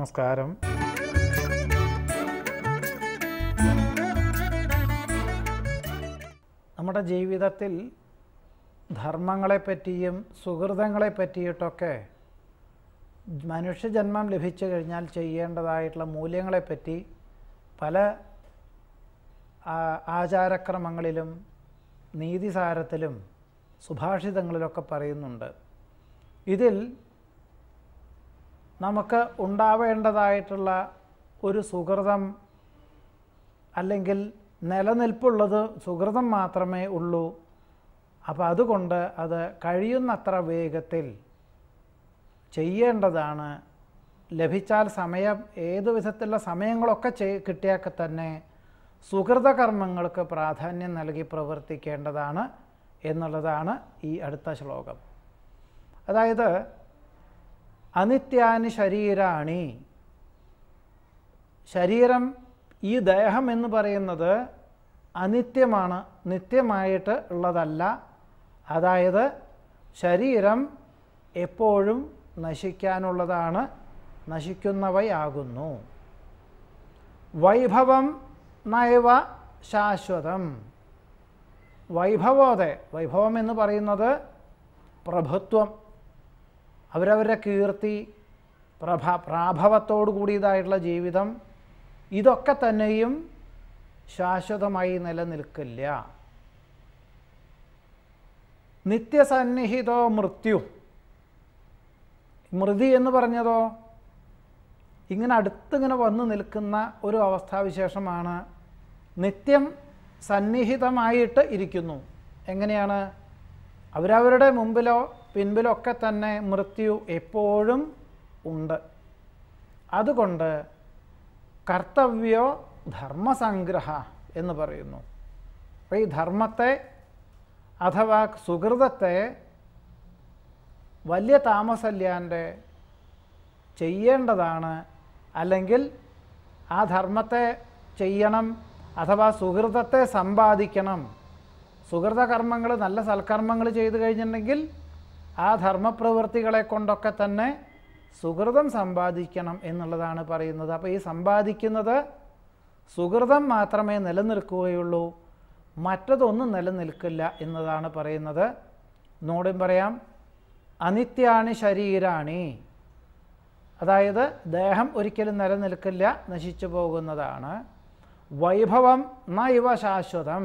നമസ്കാരം. നമ്മുടെ ജീവിതത്തിൽ ധർമ്മങ്ങളെപ്പറ്റിയും സുഹൃതങ്ങളെപ്പറ്റിയിട്ടൊക്കെ മനുഷ്യജന്മം ലഭിച്ചു കഴിഞ്ഞാൽ ചെയ്യേണ്ടതായിട്ടുള്ള മൂല്യങ്ങളെപ്പറ്റി പല ആചാരക്രമങ്ങളിലും നീതിസാരത്തിലും സുഭാഷിതങ്ങളിലൊക്കെ പറയുന്നുണ്ട്. ഇതിൽ നമുക്ക് ഉണ്ടാവേണ്ടതായിട്ടുള്ള ഒരു സുഹൃതം അല്ലെങ്കിൽ നിലനിൽപ്പുള്ളത് സുഹൃതം മാത്രമേ ഉള്ളൂ. അപ്പോൾ അതുകൊണ്ട് അത് കഴിയുന്നത്ര വേഗത്തിൽ ചെയ്യേണ്ടതാണ്. ലഭിച്ചാൽ സമയം ഏതു വിധത്തിലുള്ള സമയങ്ങളൊക്കെ കിട്ടിയാൽ തന്നെ സുഹൃതകർമ്മങ്ങൾക്ക് പ്രാധാന്യം നൽകി പ്രവർത്തിക്കേണ്ടതാണ് എന്നുള്ളതാണ് ഈ അടുത്ത ശ്ലോകം. അതായത് അനിത്യാനി ശരീരാണി, ശരീരം ഈ ദേഹം എന്ന് പറയുന്നത് അനിത്യമാണ്, നിത്യമായിട്ട് ഉള്ളതല്ല. അതായത് ശരീരം എപ്പോഴും നശിക്കാനുള്ളതാണ്, നശിക്കുന്നവയാകുന്നു. വൈഭവം നൈവ ശാശ്വതം, വൈഭവം എന്ന് പറയുന്നത് പ്രഭുത്വം, അവരവരുടെ കീർത്തി, പ്രാഭവത്തോടു കൂടിയതായിട്ടുള്ള ജീവിതം, ഇതൊക്കെ തന്നെയും ശാശ്വതമായി നിലനിൽക്കില്ല. നിത്യസന്നിഹിതോ മൃത്യു, മൃതി എന്ന് പറഞ്ഞതോ ഇങ്ങനെ അടുത്തിങ്ങനെ വന്നു നിൽക്കുന്ന ഒരു അവസ്ഥാവിശേഷമാണ്. നിത്യം സന്നിഹിതമായിട്ട് ഇരിക്കുന്നു. എങ്ങനെയാണ്? അവരവരുടെ മുമ്പിലോ പിൻപിലോ ഒക്കെ തന്നെ മൃത്യു എപ്പോഴും ഉണ്ട്. അതുകൊണ്ട് കർത്തവ്യോ ധർമ്മസംഗ്രഹ എന്ന് പറയുന്നു. അപ്പോൾ ഈ ധർമ്മത്തെ അഥവാ സുഹൃതത്തെ വലിയ താമസമില്ലാതെ ചെയ്യേണ്ടതാണ്. അല്ലെങ്കിൽ ആ ധർമ്മത്തെ ചെയ്യണം, അഥവാ സുഹൃതത്തെ സമ്പാദിക്കണം. സുഹൃതകർമ്മങ്ങൾ, നല്ല സൽക്കർമ്മങ്ങൾ ചെയ്തു കഴിഞ്ഞിട്ടുണ്ടെങ്കിൽ ആ ധർമ്മപ്രവൃത്തികളെ കൊണ്ടൊക്കെ തന്നെ സുഹൃതം സമ്പാദിക്കണം എന്നുള്ളതാണ് പറയുന്നത്. അപ്പോൾ ഈ സമ്പാദിക്കുന്നത് സുഹൃതം മാത്രമേ നിലനിൽക്കുകയുള്ളൂ, മറ്റതൊന്നും നിലനിൽക്കില്ല എന്നതാണ് പറയുന്നത്. ഒന്നുകൂടി പറയാം, അനിത്യാണി ശരീരാണി, അതായത് ദേഹം ഒരിക്കലും നിലനിൽക്കില്ല, നശിച്ചു പോകുന്നതാണ്. വൈഭവം നൈവ ശാശ്വതം,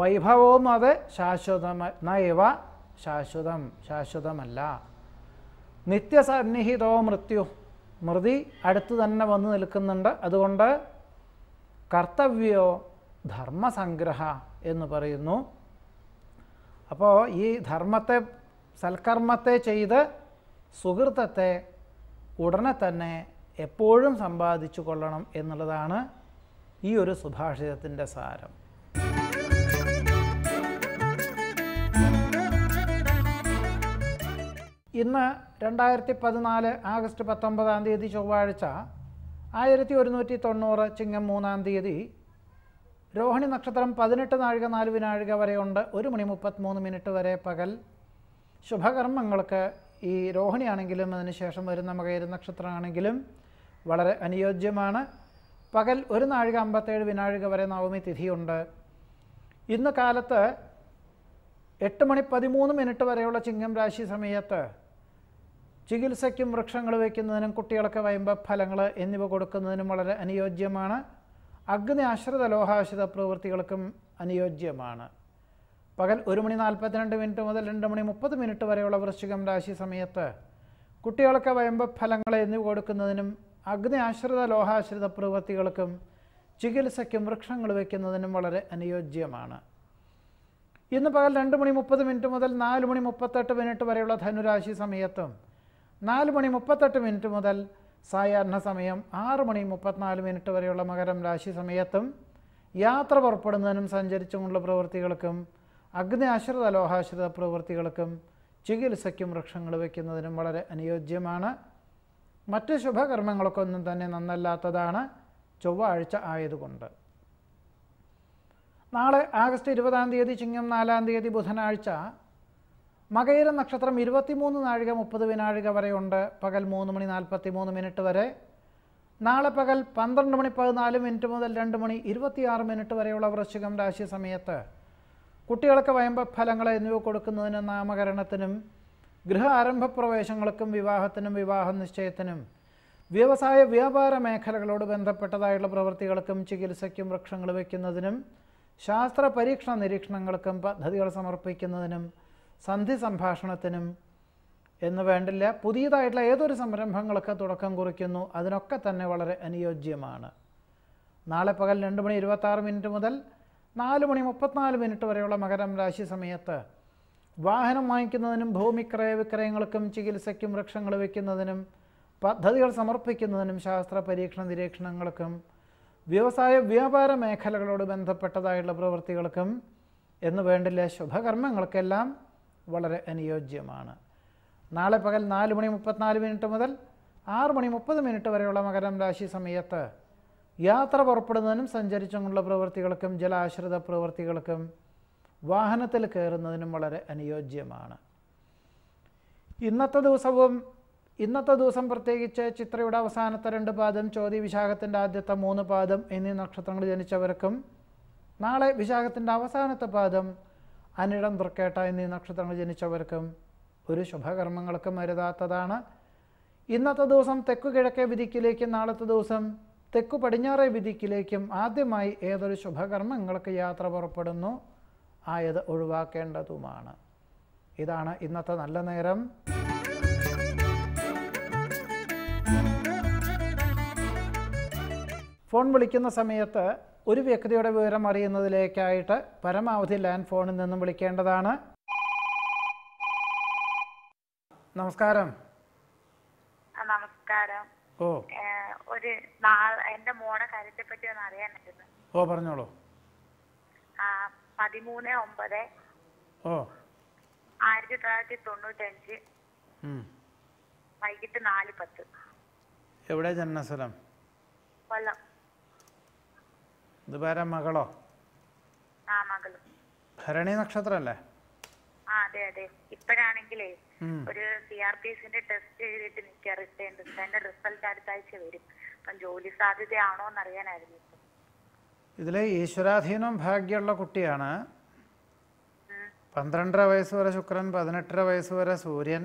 വൈഭവവും അത് നൈവ ശാശ്വതം, ശാശ്വതമല്ല. നിത്യസന്നിഹിതോ മൃത്യു, മൃതി അടുത്ത് തന്നെ വന്നു നിൽക്കുന്നുണ്ട്. അതുകൊണ്ട് കർത്തവ്യോ ധർമ്മസംഗ്രഹ എന്ന് പറയുന്നു. അപ്പോൾ ഈ ധർമ്മത്തെ, സൽക്കർമ്മത്തെ ചെയ്ത് സുഹൃത്തത്തെ ഉടനെ തന്നെ എപ്പോഴും സമ്പാദിച്ചു കൊള്ളണം എന്നുള്ളതാണ് ഈ ഒരു സുഭാഷിതത്തിൻ്റെ സാരം. ഇന്ന് 2014 ആഗസ്റ്റ് 19 ചൊവ്വാഴ്ച, 1190 ചിങ്ങം 3 രോഹിണി നക്ഷത്രം, 18 നാഴിക 4 വിനാഴിക വരെയുണ്ട്. 1 മണി 33 മിനിറ്റ് വരെ പകൽ ശുഭകർമ്മങ്ങൾക്ക് ഈ രോഹിണിയാണെങ്കിലും അതിനുശേഷം വരുന്ന മകയിര നക്ഷത്രമാണെങ്കിലും വളരെ അനുയോജ്യമാണ്. പകൽ 1 നാഴിക 57 വിനാഴിക വരെ നവമി തിഥിയുണ്ട്. ഇന്ന് കാലത്ത് 8 മണി 13 മിനിറ്റ് വരെയുള്ള ചിങ്ങം രാശി സമയത്ത് ചികിത്സയ്ക്കും വൃക്ഷങ്ങൾ വയ്ക്കുന്നതിനും കുട്ടികൾക്ക് വൈമ്പ ഫലങ്ങൾ എന്നിവ കൊടുക്കുന്നതിനും വളരെ അനുയോജ്യമാണ്. അഗ്നി ആശ്രിത ലോഹാശ്രിത പ്രവൃത്തികൾക്കും അനുയോജ്യമാണ്. പകൽ 1 മണി 42 മിനിറ്റ് മുതൽ 2 മണി 30 മിനിറ്റ് വരെയുള്ള വൃശ്ചികം രാശി സമയത്ത് കുട്ടികൾക്ക് വൈമ്പ ഫലങ്ങൾ എന്നിവ കൊടുക്കുന്നതിനും അഗ്നി ആശ്രിത ലോഹാശ്രിത പ്രവൃത്തികൾക്കും ചികിത്സയ്ക്കും വൃക്ഷങ്ങൾ വയ്ക്കുന്നതിനും വളരെ അനുയോജ്യമാണ്. ഇന്ന് പകൽ 2 മണി 30 മിനിറ്റ് മുതൽ 4 മണി 38 മിനിറ്റ് വരെയുള്ള ധനുരാശി സമയത്തും 4 മണി 38 മിനിറ്റ് മുതൽ സായാഹ്ന സമയം 6 മണി 34 മിനിറ്റ് വരെയുള്ള മകരം രാശി സമയത്തും യാത്ര പുറപ്പെടുന്നതിനും സഞ്ചരിച്ചുമുള്ള പ്രവൃത്തികൾക്കും അഗ്നി ആശ്രിത ലോഹാശ്രിത പ്രവൃത്തികൾക്കും ചികിത്സയ്ക്കും വൃക്ഷങ്ങൾ വയ്ക്കുന്നതിനും വളരെ അനുയോജ്യമാണ്. മറ്റ് ശുഭകർമ്മങ്ങൾക്കൊന്നും തന്നെ നന്നല്ലാത്തതാണ് ചൊവ്വാഴ്ച ആയതുകൊണ്ട്. നാളെ ആഗസ്റ്റ് 20 ചിങ്ങം 4 ബുധനാഴ്ച, Magayira Nakshatra 23 നാഴിക 30 വിനാഴിക വരെ ഉണ്ട് പകൽ 3 മണി 43 മിനിറ്റ് വരെ നാളെ പകൽ 12 മണി 14 മിനിറ്റ് മുതൽ 2 മണി 26 മിനിറ്റ് വരെയുള്ള വൃശ്ചികം രാശി സമയത്തെ കുട്ടികൾക്ക് വയമ്പ ഫലങ്ങളെ എന്നിവ കൊടുക്കുന്നതിന് നാമകരണത്തിനും ഗൃഹ ആരംഭ പ്രവേശനങ്ങൾക്കും വിവാഹത്തിനും വിവാഹ നിശ്ചയത്തിനും വ്യവസായ വ്യാപാര മേഖലകളോട് ബന്ധപ്പെട്ടതായുള്ള പ്രവൃത്തികൾക്കും ചികിത്സയ്ക്കും വൃക്ഷങ്ങൾ വെക്കുന്നതിനും ശാസ്ത്ര പരീക്ഷ നിരീക്ഷണങ്ങൾക്കും പദ്ധതികൾ സമർപ്പിക്കുന്നതിനും സന്ധി സംഭാഷണത്തിനും എന്ന് വേണ്ടില്ല പുതിയതായിട്ടുള്ള ഏതൊരു സംരംഭങ്ങൾക്ക് തുടക്കം കുറിക്കുന്നു അതിനൊക്കെ തന്നെ വളരെ അനുയോജ്യമാണ് നാളെ പകൽ 2:26 മിനിറ്റ് മുതൽ 4:34 മിനിറ്റ് വരെയുള്ള മകരം രാശി സമയത്തെ വാഹനം വാങ്ങിക്കുന്നതിനും ഭൂമി ക്രയ വിക്രയങ്ങൾക്കും ചികിത്സയ്ക്കും വൃക്ഷങ്ങൾ വെക്കുന്നതിനും പദ്ധതികൾ സമർപ്പിക്കുന്നതിനും ശാസ്ത്ര പരീക്ഷണ നിരീക്ഷണങ്ങൾക്കും വ്യവസായ വ്യാപാര മേഖലകളോട് ബന്ധപ്പെട്ടതായുള്ള പ്രവൃത്തികൾക്കും എന്ന് വേണ്ടില്ല ശുഭകർമ്മങ്ങൾക്കെല്ലാം വളരെ അനുയോജ്യമാണ് നാളെ പകൽ 4:34 മിനിറ്റ് മുതൽ 6:30 മിനിറ്റ് വരെയുള്ള മകരം രാശി സമയത്ത് യാത്ര പുറപ്പെടുന്നതിനും സഞ്ചരിച്ചുകൊണ്ടുള്ള പ്രവൃത്തികൾക്കും ജലാശ്രിത പ്രവൃത്തികൾക്കും വാഹനത്തിൽ കയറുന്നതിനും വളരെ അനുയോജ്യമാണ് ഇന്നത്തെ ദിവസം പ്രത്യേകിച്ച് ചിത്രയുടെ അവസാനത്തെ 2 പാദം ചോതി വിശാഖത്തിൻ്റെ ആദ്യത്തെ 3 പാദം എന്നീ നക്ഷത്രങ്ങൾ ജനിച്ചവർക്കും നാളെ വിശാഖത്തിൻ്റെ അവസാനത്തെ പാദം അനിഴം തൃക്കേട്ട എന്നീ നക്ഷത്രങ്ങൾ ജനിച്ചവർക്കും ഒരു ശുഭകർമ്മങ്ങൾക്കും അരുതാത്തതാണ് ഇന്നത്തെ ദിവസം തെക്കു കിഴക്കേ വിധിക്കിലേക്കും നാളത്തെ ദിവസം തെക്കു പടിഞ്ഞാറേ വിധിക്കിലേക്കും ആദ്യമായി ഏതൊരു ശുഭകർമ്മങ്ങൾക്ക് യാത്ര പുറപ്പെടുന്നു ആയത് ഒഴിവാക്കേണ്ടതുമാണ് ഇതാണ് ഇന്നത്തെ നല്ല നേരം ഫോൺ വിളിക്കുന്ന സമയത്ത് ഒരു വ്യക്തിയുടെ വിവരം അറിയുന്നതിലേക്കായിട്ട് പരമാവധി ലാൻഡ് ഫോണിൽ നിന്നും വിളിക്കേണ്ടതാണ് നമസ്കാരം നമസ്കാരം ഓ ഒരു എന്റെ മോടെ കാര്യത്തെ പറ്റി ഒന്ന് അറിയാനായിരുന്നു ഓ പറഞ്ഞോളൂ 13/9/1995 വൈകിട്ട് 4:10 എവിടെ ജനനസ്ഥലം കൊല്ലം ഇതുവരെ മകളോ മകള് ഭരണി നക്ഷത്രം അല്ലേ അതെ അതെ ഇപ്പോഴാണെങ്കിലേ ഒരു സിആർപിസിന്റെ ടെസ്റ്റ് ചെയ്തിട്ട് നിൽക്കുക അതിന്റെ റിസൾട്ട് അടുത്താഴ്ച വരും അപ്പം ജോലി സാധ്യതയാണോ എന്ന് അറിയാനായിരുന്നു ഇതിലെ ഈശ്വരാധീനം ഭാഗ്യമുള്ള കുട്ടിയാണ് 12.5 വയസ്സ് വരെ ശുക്രൻ 18.5 വയസ്സ് വരെ സൂര്യൻ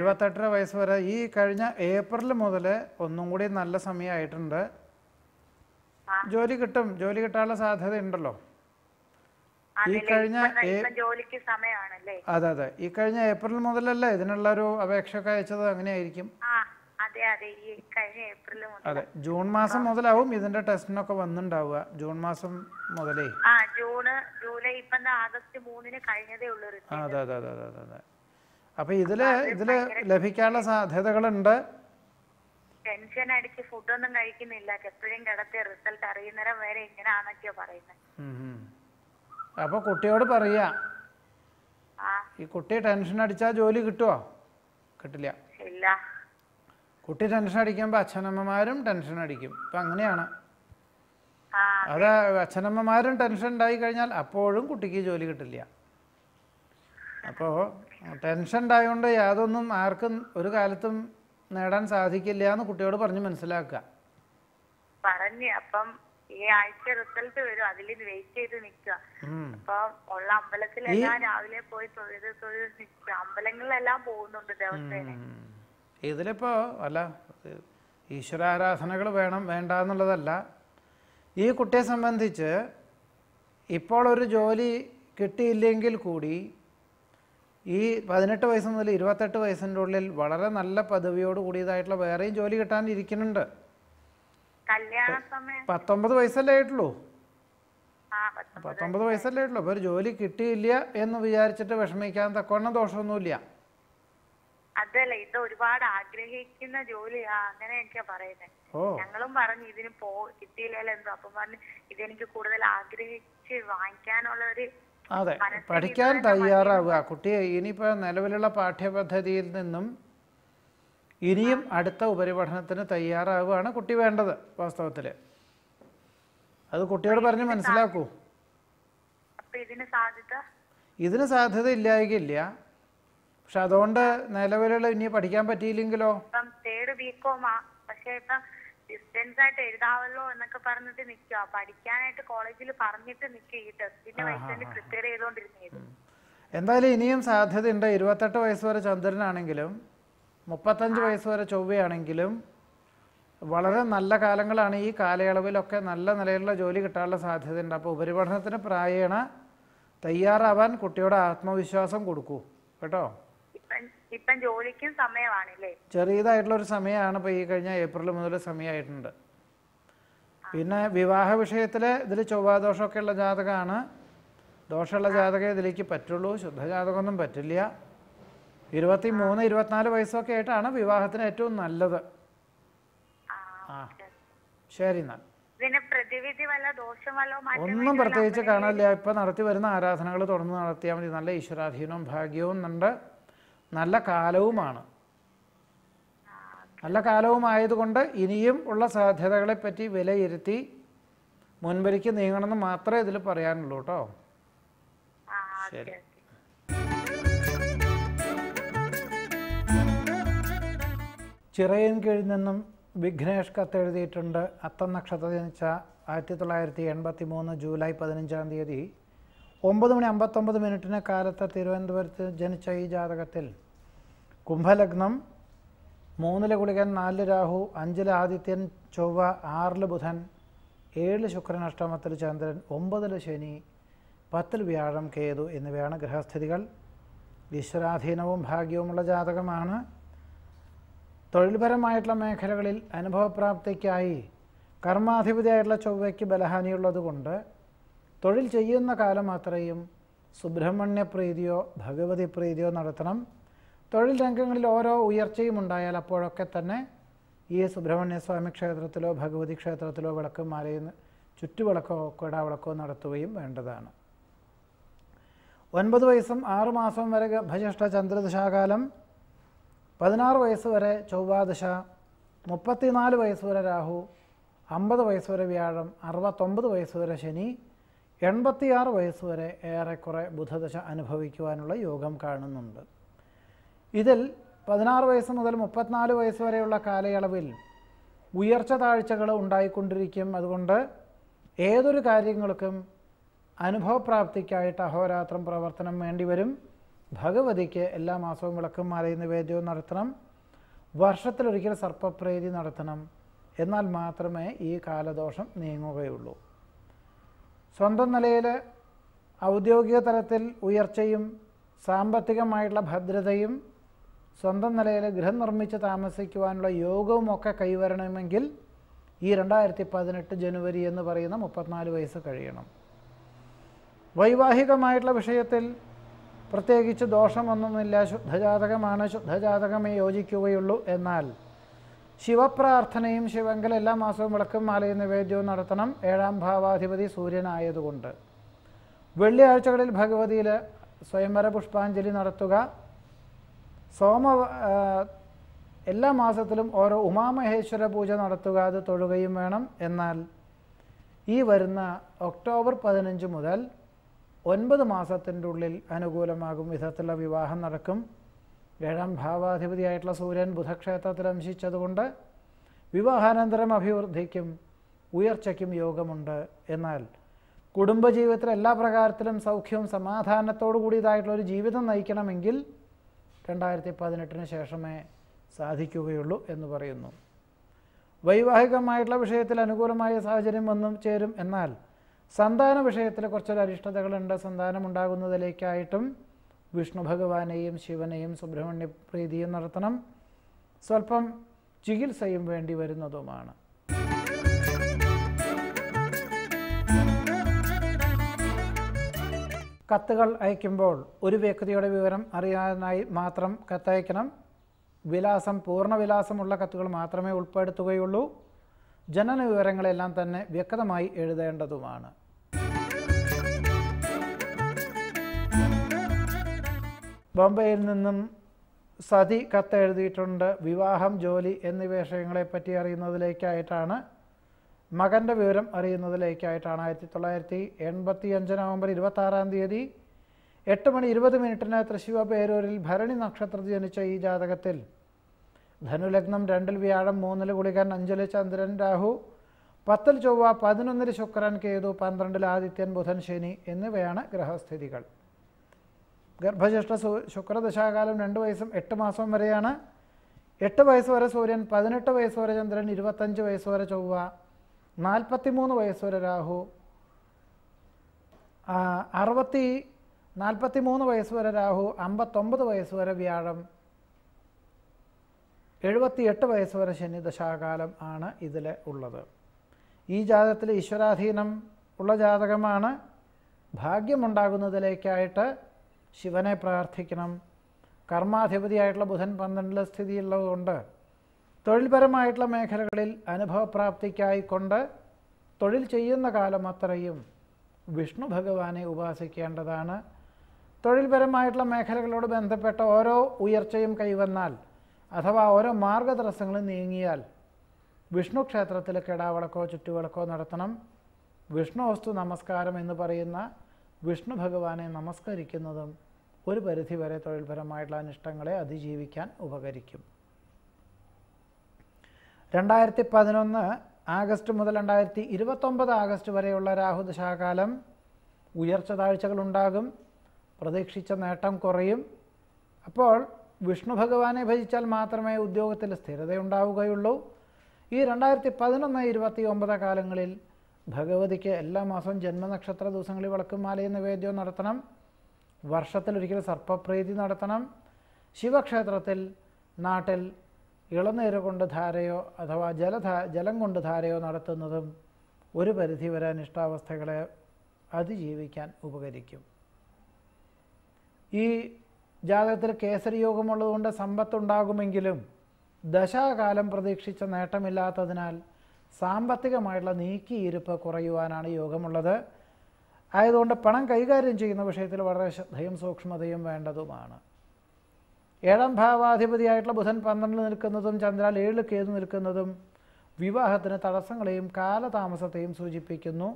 28.5 വയസ്സ് വരെ ഈ കഴിഞ്ഞ ഏപ്രിൽ മുതൽ ഒന്നും കൂടി നല്ല സമയമായിട്ടുണ്ട് ജോലി കിട്ടും ജോലി കിട്ടാനുള്ള സാധ്യത ഉണ്ടല്ലോ അതെ അതെ ഈ കഴിഞ്ഞ ഏപ്രിൽ മുതലല്ലേ ഇതിനുള്ള ഒരു അപേക്ഷയൊക്കെ അയച്ചത് അങ്ങനെയായിരിക്കും അതെ ജൂൺ മാസം മുതലാവും ഇതിന്റെ ടെസ്റ്റിനൊക്കെ വന്നിട്ടുണ്ടാവുക ജൂൺ മാസം മുതലേ അതെ അതെ അതെ അതെ അതെ അപ്പൊ ഇതില് ലഭിക്കാനുള്ള സാധ്യതകളുണ്ട് അപ്പൊ കുട്ടിയോട് പറയാ ഈ കുട്ടി ടെൻഷൻ അടിച്ചാൽ ജോലി കിട്ടുമോ കിട്ടില്ല കുട്ടി ടെൻഷൻ അടിക്കുമ്പോൾ അച്ഛനമ്മമാരും ടെൻഷൻ അടിക്കും ഇപ്പം അങ്ങനെയാണ് അത് അച്ഛനമ്മമാരും ടെൻഷൻ ഉണ്ടായി കഴിഞ്ഞാൽ അപ്പോഴും കുട്ടിക്ക് ജോലി കിട്ടില്ല അപ്പോൾ ടെൻഷൻ ഉണ്ടായതുകൊണ്ട് യാതൊന്നും ആർക്കും ഒരു കാലത്തും നേടാൻ സാധിക്കില്ല എന്ന് കുട്ടിയോട് പറഞ്ഞ് മനസ്സിലാക്കുക പറഞ്ഞ് അപ്പം ഈ ആഴ്ച റിസൾട്ട് വരും അതിൽ വെയിറ്റ് ചെയ്ത് നിൽക്കുക അപ്പം ഉള്ള അമ്പലത്തിലെല്ലാം രാവിലെ പോയി നിൽക്കുക അമ്പലങ്ങളിലെല്ലാം പോകുന്നുണ്ട് ദിവസേന ഇതിലിപ്പോൾ അല്ല ഈശ്വരാരാധനകൾ വേണം വേണ്ട എന്നുള്ളതല്ല ഈ കുട്ടിയെ സംബന്ധിച്ച് ഇപ്പോൾ ഒരു ജോലി കിട്ടിയില്ലെങ്കിൽ കൂടി ഈ 18 വയസ്സ് മുതൽ 28 വയസ്സിൻ്റെ ഉള്ളിൽ വളരെ നല്ല പദവിയോട് കൂടിയതായിട്ടുള്ള വേറെയും ജോലി കിട്ടാനിരിക്കുന്നുണ്ട് 19 വയസ്സല്ലേ ആയിട്ടുള്ളൂ 19 വയസ്സല്ലേ ആയിട്ടുള്ളൂ അപ്പോൾ ഒരു ജോലി കിട്ടിയില്ല എന്ന് വിചാരിച്ചിട്ട് വിഷമിക്കാൻ തക്കവണ്ണം ദോഷമൊന്നുമില്ല അതല്ല ഇത് ഒരുപാട് ആഗ്രഹിക്കുന്ന ജോലിയാ അങ്ങനെ എനിക്കാ പറയുന്നത് ഞങ്ങളും പറഞ്ഞു ഇതിന് കിട്ടിയില്ലല്ലോ എന്തോ അപ്പം പറഞ്ഞു ഇതെനിക്ക് കൂടുതൽ ആഗ്രഹിച്ച് വാങ്ങിക്കാനുള്ള ഒരു അതെ പഠിക്കാൻ തയ്യാറാവുക കുട്ടിയെ ഇനിയിപ്പോൾ നിലവിലുള്ള പാഠ്യപദ്ധതിയിൽ നിന്നും ഇനിയും അടുത്ത ഉപരിപഠനത്തിന് തയ്യാറാവുകയാണ് കുട്ടി വേണ്ടത് വാസ്തവത്തിൽ അത് കുട്ടിയോട് പറഞ്ഞ് മനസ്സിലാക്കൂ ഇതിന് സാധ്യതയില്ലായില്ല. പക്ഷെ അതുകൊണ്ട് നിലവിലുള്ള ഇനി പഠിക്കാൻ പറ്റിയില്ലെങ്കിലോ? പക്ഷേ ഇപ്പം ഡിസ്റ്റൻസ് ആയിട്ട് എഴുതാവല്ലോ എന്നൊക്കെ പറഞ്ഞിട്ട് നിൽക്കുക, പഠിക്കാനായിട്ട് കോളേജിൽ പറഞ്ഞിട്ട് നിൽക്കുക, ഈ ടെസ്റ്റിന്റെ വയസ്സിൽ പ്രിപ്പയർ ചെയ്തോണ്ടിരുന്നത്. എന്തായാലും ഇനിയും സാധ്യതയുണ്ട്. 28 വയസ്സ് വരെ ചന്ദ്രനാണെങ്കിലും 35 വയസ്സ് വരെ ചൊവ്വയാണെങ്കിലും വളരെ നല്ല കാലങ്ങളാണ്. ഈ കാലയളവിലൊക്കെ നല്ല നിലയിലുള്ള ജോലി കിട്ടാനുള്ള സാധ്യതയുണ്ട്. അപ്പോൾ ഉപരിപഠനത്തിന് പ്രായേണ തയ്യാറാവാൻ കുട്ടിയുടെ ആത്മവിശ്വാസം കൊടുക്കൂ കേട്ടോ. ഇപ്പം ജോലിക്കും സമയമാണല്ലേ? ചെറിയതായിട്ടുള്ളൊരു സമയമാണ്. ഇപ്പോൾ ഈ കഴിഞ്ഞ ഏപ്രിൽ മുതൽ സമയമായിട്ടുണ്ട്. പിന്നെ വിവാഹ വിഷയത്തിൽ ഇതിൽ ചൊവ്വാദോഷമൊക്കെ ഉള്ള ജാതകമാണ്. ദോഷമുള്ള ജാതകം ഇതിലേക്ക് പറ്റുള്ളൂ, ശുദ്ധജാതകമൊന്നും പറ്റില്ല. 23-24 വയസ്സൊക്കെ ആയിട്ടാണ് വിവാഹത്തിന് ഏറ്റവും നല്ലത്. ആ ശരി. എന്നാൽ ഒന്നും പ്രത്യേകിച്ച് കാണാനില്ല. ഇപ്പം നടത്തി വരുന്ന ആരാധനകൾ തുടർന്ന് നടത്തിയാൽ മതി. നല്ല ഈശ്വരാധീനവും ഭാഗ്യവും ഉണ്ട്. നല്ല കാലവുമാണ്. നല്ല കാലവുമായതുകൊണ്ട് ഇനിയും ഉള്ള സാധ്യതകളെപ്പറ്റി വിലയിരുത്തി മുൻപരിക്ക് നീങ്ങണമെന്ന് മാത്രമേ ഇതിൽ പറയാനുള്ളൂ കേട്ടോ. ശരി. ചിറയൻ കീഴിൽ നിന്നും വിഘ്നേഷ് കത്തെഴുതിയിട്ടുണ്ട്. അത്തം നക്ഷത്രം ജനിച്ച 1983 ജൂലൈ 15 തീയതി 9:59 കാലത്ത് തിരുവനന്തപുരത്ത് ജനിച്ച ഈ ജാതകത്തിൽ കുംഭലഗ്നം, 3 കുളികൻ, 4 രാഹു, 5 ആദിത്യൻ, ചൊവ്വ, 6 ബുധൻ, 7 ശുക്രൻ, 8 ചന്ദ്രൻ, 9 ശനി, 10 വ്യാഴം, കേതു എന്നിവയാണ് ഗ്രഹസ്ഥിതികൾ. ഈശ്വരാധീനവും ഭാഗ്യവുമുള്ള ജാതകമാണ്. തൊഴിൽപരമായിട്ടുള്ള മേഖലകളിൽ അനുഭവപ്രാപ്തിക്കായി കർമാധിപതിയായിട്ടുള്ള ചൊവ്വയ്ക്ക് ബലഹാനിയുള്ളതുകൊണ്ട് തൊഴിൽ ചെയ്യുന്ന കാലം അത്രയും സുബ്രഹ്മണ്യ പ്രീതിയോ ഭഗവതി പ്രീതിയോ നടത്തണം. തൊഴിൽ രംഗങ്ങളിൽ ഓരോ ഉയർച്ചയും ഉണ്ടായാൽ അപ്പോഴൊക്കെ തന്നെ ഈ സുബ്രഹ്മണ്യസ്വാമി ക്ഷേത്രത്തിലോ ഭഗവതി ക്ഷേത്രത്തിലോ വിളക്കും മാലയിൽ ചുറ്റുവിളക്കോ കൊടാവിളക്കോ നടത്തുകയും വേണ്ടതാണ്. 9 വയസ്സും 6 മാസവും വരെ ഗർഭജ്യേഷ്ഠ ചന്ദ്രദശാകാലം, 16 വയസ്സ് വരെ ചൊവ്വാദശ, 34 വയസ്സ് വരെ രാഹു, 50 വയസ്സ് വരെ വ്യാഴം, 69 വയസ്സ് വരെ ശനി, 86 വയസ്സ് വരെ ഏറെക്കുറെ ബുധദശ അനുഭവിക്കുവാനുള്ള യോഗം കാണുന്നുണ്ട്. ഇതിൽ 16 വയസ്സ് മുതൽ 34 വയസ്സ് വരെയുള്ള കാലയളവിൽ ഉയർച്ച താഴ്ചകൾ ഉണ്ടായിക്കൊണ്ടിരിക്കും. അതുകൊണ്ട് ഏതൊരു കാര്യങ്ങൾക്കും അനുഭവപ്രാപ്തിക്കായിട്ട് അഹോരാത്രം പ്രവർത്തനം വേണ്ടിവരും. ഭഗവതിക്ക് എല്ലാ മാസവും വിളക്കും മാലയും നിവേദ്യവും നടത്തണം. വർഷത്തിലൊരിക്കൽ സർപ്പപ്രേതി നടത്തണം. എന്നാൽ മാത്രമേ ഈ കാലദോഷം നീങ്ങുകയുള്ളൂ. സ്വന്തം നിലയിൽ ഔദ്യോഗിക തലത്തിൽ ഉയർച്ചയും സാമ്പത്തികമായിട്ടുള്ള ഭദ്രതയും സ്വന്തം നിലയിൽ ഗൃഹം നിർമ്മിച്ച് താമസിക്കുവാനുള്ള യോഗവുമൊക്കെ കൈവരണമെങ്കിൽ ഈ 2018 ജനുവരി എന്ന് പറയുന്ന 34 വയസ്സ് കഴിയണം. വൈവാഹികമായിട്ടുള്ള വിഷയത്തിൽ പ്രത്യേകിച്ച് ദോഷമൊന്നുമില്ല. ശുദ്ധജാതകമാണ്. ശുദ്ധജാതകമേ യോജിക്കുകയുള്ളൂ. എന്നാൽ ശിവപ്രാർത്ഥനയും ശിവങ്കൽ എല്ലാ മാസവും വിളക്കും മാലയും നിവേദ്യവും നടത്തണം. 7 ഭാവാധിപതി സൂര്യനായതുകൊണ്ട് വെള്ളിയാഴ്ചകളിൽ ഭഗവതിയിൽ സ്വയംവര പുഷ്പാഞ്ജലി നടത്തുക. എല്ലാ മാസത്തിലും ഓരോ ഉമാമഹേശ്വര പൂജ നടത്തുക. അത് തൊഴുകയും വേണം. എന്നാൽ ഈ വരുന്ന ഒക്ടോബർ 15 മുതൽ 9 മാസത്തിൻ്റെ ഉള്ളിൽ അനുകൂലമാകും വിധത്തിലുള്ള വിവാഹം നടക്കും. 7 ഭാവാധിപതിയായിട്ടുള്ള സൂര്യൻ ബുധക്ഷേത്രത്തിൽ അംശിച്ചതുകൊണ്ട് വിവാഹാനന്തരം അഭിവൃദ്ധിക്കും ഉയർച്ചയ്ക്കും യോഗമുണ്ട്. എന്നാൽ കുടുംബജീവിതത്തിൽ എല്ലാ പ്രകാരത്തിലും സൗഖ്യവും സമാധാനത്തോടു കൂടിയതായിട്ടുള്ളൊരു ജീവിതം നയിക്കണമെങ്കിൽ 2018 ശേഷമേ സാധിക്കുകയുള്ളൂ എന്ന് പറയുന്നു. വൈവാഹികമായിട്ടുള്ള വിഷയത്തിൽ അനുകൂലമായ സാഹചര്യം വന്നും ചേരും. എന്നാൽ സന്താന വിഷയത്തിൽ കുറച്ചൊരു അരിഷ്ടതകളുണ്ട്. സന്താനമുണ്ടാകുന്നതിലേക്കായിട്ടും വിഷ്ണു ഭഗവാനെയും ശിവനെയും സുബ്രഹ്മണ്യ പ്രീതിയും നടത്തണം. സ്വല്പം ചികിത്സയും വേണ്ടി വരുന്നതുമാണ്. കത്തുകൾ അയക്കുമ്പോൾ ഒരു വ്യക്തിയുടെ വിവരം അറിയാനായി മാത്രം കത്തയക്കണം. വിലാസം പൂർണ്ണവിലാസമുള്ള കത്തുകൾ മാത്രമേ ഉൾപ്പെടുത്തുകയുള്ളൂ. ജനന വിവരങ്ങളെല്ലാം തന്നെ വ്യക്തമായി എഴുതേണ്ടതുമാണ്. ബോംബെയിൽ നിന്നും സതി കത്തെഴുതിയിട്ടുണ്ട്. വിവാഹം, ജോലി എന്നീ വിഷയങ്ങളെപ്പറ്റി അറിയുന്നതിലേക്കായിട്ടാണ്, മകൻ്റെ വിവരം അറിയുന്നതിലേക്കായിട്ടാണ്. 1985 നവംബർ 26-ആം തീയതി 8 മണി 20 മിനിറ്റിന് തൃശ്ശൂവപേരൂരിൽ ഭരണി നക്ഷത്രത്തിൽ ജനിച്ച ഈ ജാതകത്തിൽ ധനുലഗ്നം 2-ൽ വ്യാഴം 3-ൽ കുളികൻ 5-ൽ ചന്ദ്രൻ രാഹു 10-ൽ ചൊവ്വ 11-ൽ ശുക്രൻ കേതു 12-ൽ ആദിത്യൻ ബുധൻ ശനി എന്നിവയാണ് ഗ്രഹസ്ഥിതികൾ. ഗർഭജ്യേഷ്ഠ ശുക്രദശാകാലം 2 വയസ്സും 8 മാസവും വരെയാണ്. 8 വയസ്സ് വരെ സൂര്യൻ, 18 വയസ്സ് വരെ ചന്ദ്രൻ, 25 വയസ്സ് വരെ ചൊവ്വ, 43 വയസ്സ് വരെ രാഹു, 43 വയസ്സ് വരെ രാഹു, 59 വയസ്സ് വരെ വ്യാഴം, 78 വയസ്സ് വരെ ശനി ദശാകാലം ആണ് ഇതിൽ ഉള്ളത്. ഈ ജാതകത്തിൽ ഈശ്വരാധീനം ഉള്ള ജാതകമാണ്. ഭാഗ്യമുണ്ടാകുന്നതിലേക്കായിട്ട് ശിവനെ പ്രാർത്ഥിക്കണം. കർമാധിപതിയായിട്ടുള്ള ബുധൻ 12 സ്ഥിതിയുള്ളതുകൊണ്ട് തൊഴിൽപരമായിട്ടുള്ള മേഖലകളിൽ അനുഭവപ്രാപ്തിക്കായിക്കൊണ്ട് തൊഴിൽ ചെയ്യുന്ന കാലം അത്രയും വിഷ്ണു ഭഗവാനെ ഉപാസിക്കേണ്ടതാണ്. തൊഴിൽപരമായിട്ടുള്ള മേഖലകളോട് ബന്ധപ്പെട്ട ഓരോ ഉയർച്ചയും കൈവന്നാൽ അഥവാ ഓരോ മാർഗതടസ്സങ്ങളും നീങ്ങിയാൽ വിഷ്ണു ക്ഷേത്രത്തിൽ കിടാവിളക്കോ ചുറ്റുവിളക്കോ നടത്തണം. വിഷ്ണു വസ്തു നമസ്കാരം എന്ന് പറയുന്ന വിഷ്ണു ഭഗവാനെ നമസ്കരിക്കുന്നതും ഒരു പരിധിവരെ തൊഴിൽപരമായിട്ടുള്ള അനിഷ്ടങ്ങളെ അതിജീവിക്കാൻ ഉപകരിക്കും. 2011 ആഗസ്റ്റ് മുതൽ 2029 ആഗസ്റ്റ് വരെയുള്ള രാഹുദശാകാലം ഉയർച്ച താഴ്ചകളുണ്ടാകും, പ്രതീക്ഷിച്ച നേട്ടം കുറയും. അപ്പോൾ വിഷ്ണു ഭഗവാനെ ഭജിച്ചാൽ മാത്രമേ ഉദ്യോഗത്തിൽ സ്ഥിരതയുണ്ടാവുകയുള്ളൂ. ഈ 2011-29 കാലങ്ങളിൽ ഭഗവതിക്ക് എല്ലാ മാസവും ജന്മനക്ഷത്ര ദിവസങ്ങളിൽ വിളക്കും മാലയും നിവേദ്യവും നടത്തണം. വർഷത്തിലൊരിക്കൽ സർപ്പപ്രീതി നടത്തണം. ശിവക്ഷേത്രത്തിൽ നാട്ടിൽ ഇളനീര് കൊണ്ട് ധാരയോ അഥവാ ജലം കൊണ്ട് ധാരയോ നടത്തുന്നതും ഒരു പരിധിവരെ അനിഷ്ടാവസ്ഥകളെ അതിജീവിക്കാൻ ഉപകരിക്കും. ഈ ജാതകത്തിൽ കേസരി യോഗമുള്ളതുകൊണ്ട് സമ്പത്തുണ്ടാകുമെങ്കിലും ദശാകാലം പ്രതീക്ഷിച്ച നേട്ടമില്ലാത്തതിനാൽ സാമ്പത്തികമായിട്ടുള്ള നീക്കിയിരുപ്പ് കുറയുവാനാണ് യോഗമുള്ളത്. ആയതുകൊണ്ട് പണം കൈകാര്യം ചെയ്യുന്ന വിഷയത്തിൽ വളരെ ശ്രദ്ധയും സൂക്ഷ്മതയും വേണ്ടതുമാണ്. 7-ാം ഭാവാധിപതിയായിട്ടുള്ള ബുധൻ 12-ൽ നിൽക്കുന്നതും ചന്ദ്രൻ 7-ൽ കേതു നിൽക്കുന്നതും വിവാഹത്തിന് തടസ്സങ്ങളെയും കാലതാമസത്തെയും സൂചിപ്പിക്കുന്നു.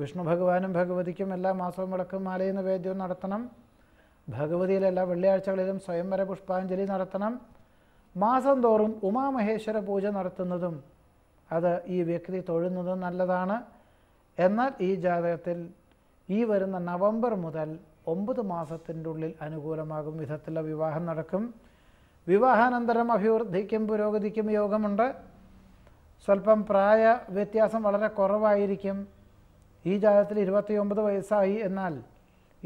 വിഷ്ണു ഭഗവാനും ഭഗവതിക്കും എല്ലാ മാസവും വിളക്കും മാലയും നിവേദ്യവും നടത്തണം. ഭഗവതിയിൽ എല്ലാ വെള്ളിയാഴ്ചകളിലും സ്വയംവര പുഷ്പാഞ്ജലി നടത്തണം. മാസം തോറും ഉമാമഹേശ്വര പൂജ നടത്തുന്നതും അത് ഈ വ്യക്തി തൊഴുന്നതും നല്ലതാണ്. എന്നാൽ ഈ ജാതകത്തിൽ ഈ വരുന്ന നവംബർ മുതൽ 9 മാസത്തിൻ്റെ ഉള്ളിൽ അനുകൂലമാകും വിധത്തിലുള്ള വിവാഹം നടക്കും. വിവാഹാനന്തരം അഭിവൃദ്ധിക്കും പുരോഗതിക്കും യോഗമുണ്ട്. സ്വല്പം പ്രായ വ്യത്യാസം വളരെ കുറവായിരിക്കും. ഈ ജാതകത്തിൽ 29 വയസ്സായി എന്നാൽ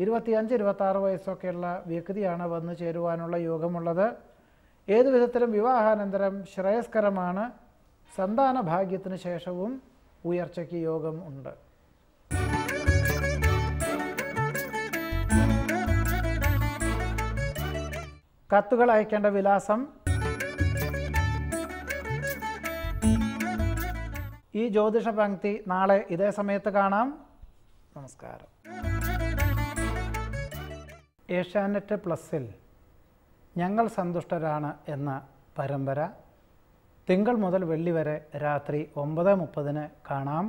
25-26 വയസ്സൊക്കെയുള്ള വ്യക്തിയാണ് വന്നു ചേരുവാനുള്ള യോഗമുള്ളത്. ഏതു വിധത്തിലും വിവാഹാനന്തരം ശ്രേയസ്കരമാണ്. സന്താന ഭാഗ്യത്തിന് ശേഷവും ഉയർച്ചയ്ക്ക് യോഗം ഉണ്ട്. കത്തുകൾ അയക്കേണ്ട വിലാസം: ഈ ജ്യോതിഷ പംക്തി നാളെ ഇതേ സമയത്ത് കാണാം. നമസ്കാരം. ഏഷ്യാനെറ്റ് പ്ലസിൽ ഞങ്ങൾ സന്തുഷ്ടരാണ് എന്ന പരമ്പര തിങ്കൾ മുതൽ വെള്ളി വരെ രാത്രി 9:30-ന് കാണാം.